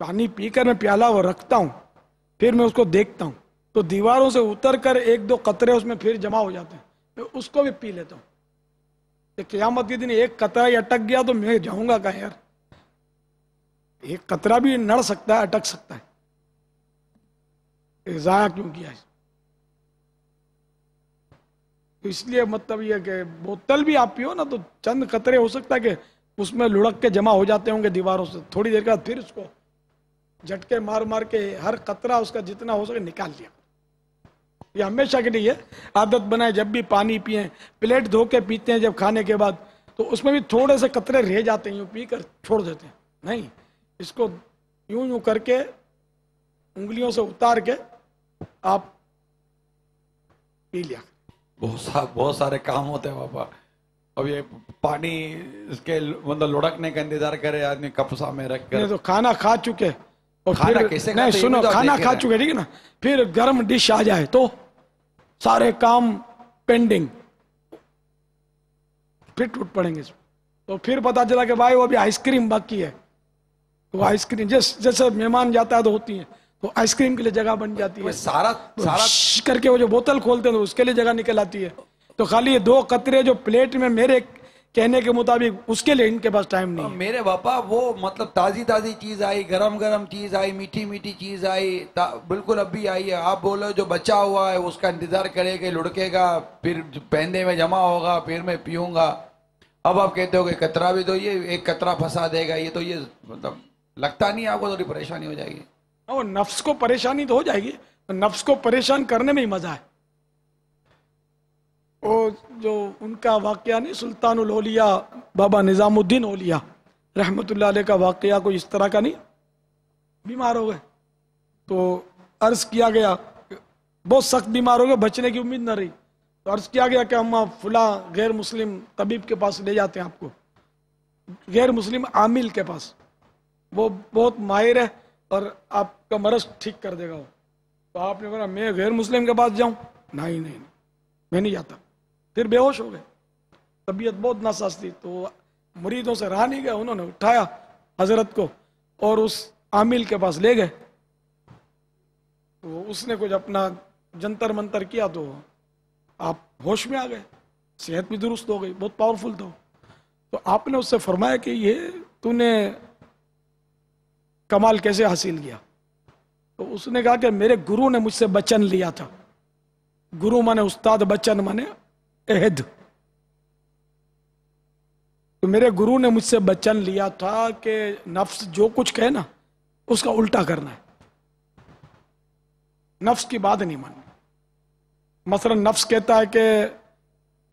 पानी पीकर मैं प्याला वो रखता हूँ, फिर मैं उसको देखता हूँ तो दीवारों से उतर कर एक दो कतरे उसमें फिर जमा हो जाते हैं, मैं उसको भी पी लेता हूँ। क़यामत के दिन एक कतरा ही अटक गया तो मैं जाऊँगा कहाँ यार, एक कतरा भी नड़ सकता है, अटक सकता है, ज़ाया क्यों किया। तो इसलिए मतलब ये कि बोतल भी आप पियो ना तो चंद कतरे हो सकता है कि उसमें लुढ़क के जमा हो जाते होंगे दीवारों से, थोड़ी देर के बाद फिर उसको झटके मार मार के हर कतरा उसका जितना हो सके निकाल लिया। ये हमेशा के लिए आदत बनाए, जब भी पानी पिए, प्लेट धो के पीते हैं जब खाने के बाद तो उसमें भी थोड़े से कतरे रह जाते हैं, यूँ पी कर छोड़ देते हैं, नहीं इसको यूं यूं करके उंगलियों से उतार के आप पी लिया। बहुत सारे काम होते हैं पापा, अब ये पानी इसके मतलब लुढ़कने का इंतजार करे आदमी कपसा में रख कर, तो खाना खा चुके और खाना कैसे नहीं सुनो, खाना खा चुके ठीक है ना, फिर गर्म डिश आ जाए तो सारे काम पेंडिंग, फिर टूट पड़ेंगे। तो फिर पता चला कि भाई वो अभी आइसक्रीम बाकी है, तो आइसक्रीम जैसे मेहमान जाता है तो होती है, तो आइसक्रीम के लिए जगह बन जाती है, सारा सारा करके वो जो बोतल खोलते हैं तो उसके लिए जगह निकल आती है। तो खाली ये दो कतरे जो प्लेट में मेरे कहने के मुताबिक उसके लिए इनके पास टाइम नहीं है। मेरे पापा वो मतलब ताज़ी ताज़ी चीज़ आई, गरम गरम चीज़ आई, मीठी मीठी चीज़ आई, बिल्कुल अभी आई है। आप बोलो जो बचा हुआ है उसका इंतजार करेगा, लुढ़केगा, फिर पहने में जमा होगा, फिर मैं पीऊँगा। अब आप कहते हो कि कतरा भी तो ये एक कतरा फंसा देगा ये, तो ये मतलब लगता नहीं आपको थोड़ी परेशानी हो जाएगी? और नफ्स को परेशानी तो हो जाएगी, नफ्स को परेशान करने में ही मजा है। वो जो उनका वाकया नहीं, सुल्तानुल औलिया बाबा निज़ामुद्दीन औलिया रहमतुल्लाह अलैह का वाकया कोई इस तरह का नहीं, बीमार हो गए तो अर्ज किया गया, बहुत सख्त बीमार हो गए, बचने की उम्मीद न रही, तो अर्ज किया गया कि हम फुला गैर मुस्लिम तबीब के पास ले जाते हैं आपको, गैर मुस्लिम आमिल के पास, वो बहुत माहिर है और आपका मरज ठीक कर देगा वो। तो आपने बोला मैं गैर मुस्लिम के पास जाऊं, नहीं नहीं मैं नहीं जाता, फिर बेहोश हो गए, तबीयत बहुत नासाज थी। तो मुरीदों से रहा नहीं गया, उन्होंने उठाया हजरत को और उस आमिल के पास ले गए, तो उसने कुछ अपना जंतर मंतर किया तो आप होश में आ गए, सेहत भी दुरुस्त हो गई, बहुत पावरफुल था। तो आपने उससे फरमाया कि ये तूने कमाल कैसे हासिल किया? तो उसने कहा कि मेरे गुरु ने मुझसे बचन लिया था, गुरु माने उस्ताद, बचन माने अहद, तो मेरे गुरु ने मुझसे बचन लिया था कि नफ्स जो कुछ कहे ना उसका उल्टा करना है, नफ्स की बात नहीं माननी। मसलन नफ्स कहता है कि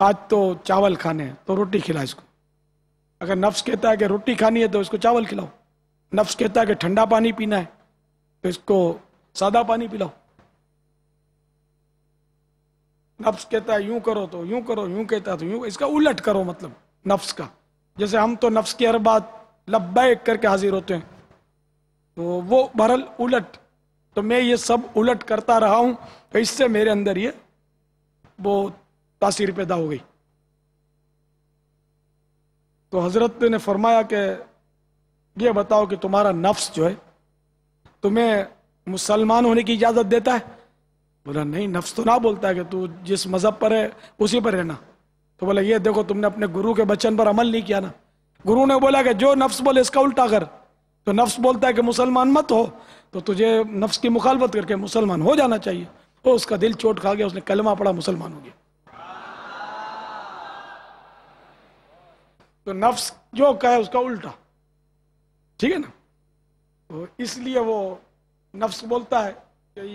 आज तो चावल खाने हैं तो रोटी खिला इसको, अगर नफ्स कहता है कि रोटी खानी है तो इसको चावल खिलाओ, नफ्स कहता है कि ठंडा पानी पीना है तो इसको सादा पानी पिलाओ, नफ्स कहता है यूं करो तो यूं करो, यूं कहता है तो यूं, इसका उलट करो। मतलब नफ्स का, जैसे हम तो नफ्स की हर बात लब्बैक करके हाजिर होते हैं, तो वो बहरल उलट। तो मैं ये सब उलट करता रहा हूं, तो इससे मेरे अंदर ये वो तासीर पैदा हो गई। तो हजरत ने फरमाया कि ये बताओ कि तुम्हारा नफ्स जो है तुम्हें मुसलमान होने की इजाज़त देता है? बोला नहीं, नफ्स तो ना बोलता है कि तू जिस मज़हब पर है उसी पर रहना। तो बोला ये देखो तुमने अपने गुरु के बचन पर अमल नहीं किया ना, गुरु ने बोला कि जो नफ्स बोले इसका उल्टा कर, तो नफ्स बोलता है कि मुसलमान मत हो, तो तुझे नफ्स की मुखालफत करके मुसलमान हो जाना चाहिए। तो उसका दिल चोट खा गया, उसने कलमा पढ़ा, मुसलमान हो गया। तो नफ्स जो कहे उसका उल्टा, ठीक है ना। तो इसलिए वो नफ्स बोलता है कि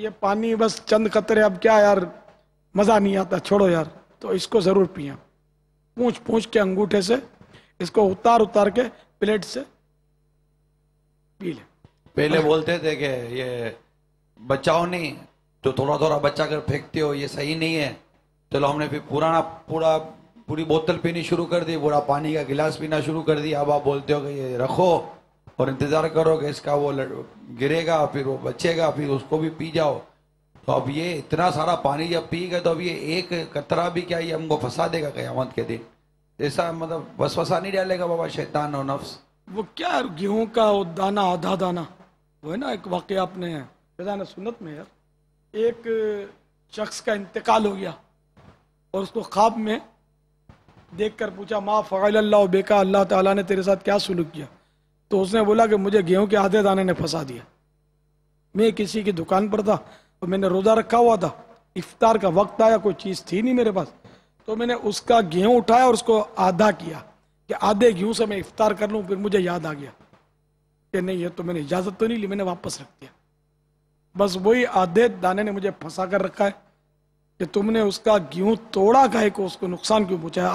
ये पानी बस चंद कतरे, अब क्या यार मज़ा नहीं आता, छोड़ो यार, तो इसको ज़रूर पिया, पूंछ पूंछ के अंगूठे से इसको उतार उतार के प्लेट से पी ले। पहले बोलते थे कि ये बचाओ नहीं, तो थोड़ा थोड़ा बचा कर फेंकते हो, ये सही नहीं है। चलो हमने फिर पूरी बोतल पीनी शुरू कर दी, पूरा पानी का गिलास पीना शुरू कर दिया। अब आप बोलते हो कि ये रखो और इंतज़ार करो कि इसका वो गिरेगा, फिर वो बचेगा, फिर उसको भी पी जाओ। तो अब ये इतना सारा पानी जब पी गए तो अब ये एक कतरा भी क्या ये हमको फंसा देगा क़यामत के दिन? ऐसा मतलब वसवसा नहीं डालेगा बाबा शैतान और नफ्स? वो क्या गेहूँ का वो दाना, आधा दाना वो है ना एक वाक़ आपने फ़ैज़ान सुन्नत में यार, एक शख्स का इंतकाल हो गया और उसको ख्वाब में देखकर पूछा माँ फ़अल अल्लाह बेका, अल्लाह ताला ने तेरे साथ क्या सुलूक किया? तो उसने बोला कि मुझे गेहूं के आधे दाने ने फंसा दिया। मैं किसी की दुकान पर था और मैंने रोज़ा रखा हुआ था, इफ्तार का वक्त आया, कोई चीज़ थी नहीं मेरे पास, तो मैंने उसका गेहूं उठाया और उसको आधा किया कि आधे गेहूं से मैं इफ्तार कर लूँ। फिर मुझे याद आ गया कि नहीं ये तो मैंने इजाज़त तो नहीं ली, मैंने वापस रख दिया। बस वही आधे दाने ने मुझे फंसा कर रखा है कि तुमने उसका गेहूँ तोड़ा, काहे को उसको नुकसान क्यों पहुँचाया,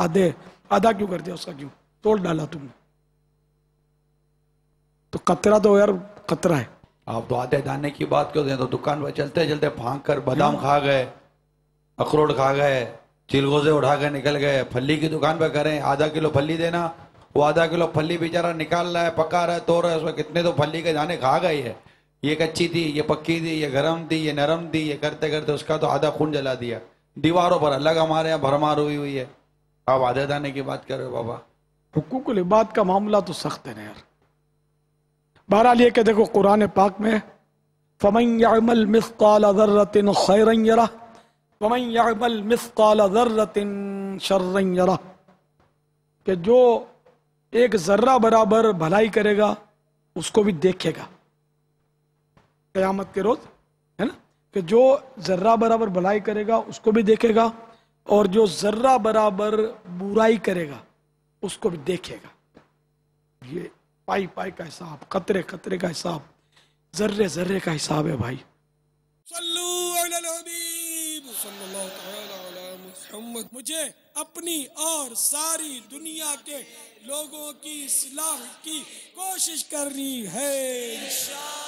आधा क्यों कर दिया, उसका गेहूँ तोड़ डाला तुमने। तो कतरा तो यार कतरा है। आप तो आधे दाने की बात करते हैं, तो दुकान पर चलते चलते भाग कर बादाम खा गए, अखरोट खा गए, चिलगोजे उठा कर निकल गए। फली की दुकान पर करें आधा किलो फली देना, वो आधा किलो फली बेचारा निकाल रहा है, पका रहा है, तोड़ रहा है, उसमें कितने तो फली के दाने खा गए है। ये कच्ची थी, ये पक्की थी, ये गर्म थी, ये नरम थी, ये करते करते उसका तो आधा खून जला दिया। दीवारों पर अलग हमारे यहाँ भरमार हुई है। आप आधे दाने की बात कर रहे हो बाबा। हुकूकुल इबाद का मामला तो सख्त है ना यार। बहरहाल ये कि देखो कुरान पाक में फमन यअमल मिस्काल ज़र्रतिन खैरन यरा फमन यअमल मिस्काल ज़र्रतिन शर्रन यरा, कि जो एक जर्रा बराबर भलाई करेगा उसको भी देखेगा क़यामत के रोज़, है ना, कि जो जर्रा बराबर भलाई करेगा उसको भी देखेगा और जो जर्रा बराबर बुराई करेगा उसको भी देखेगा। ये पाई पाई का हिसाब, कतरे कतरे का हिसाब, जर्रे जर्रे का हिसाब है भाई। मुझे अपनी और सारी दुनिया के लोगों की इस्लाह की कोशिश करनी है।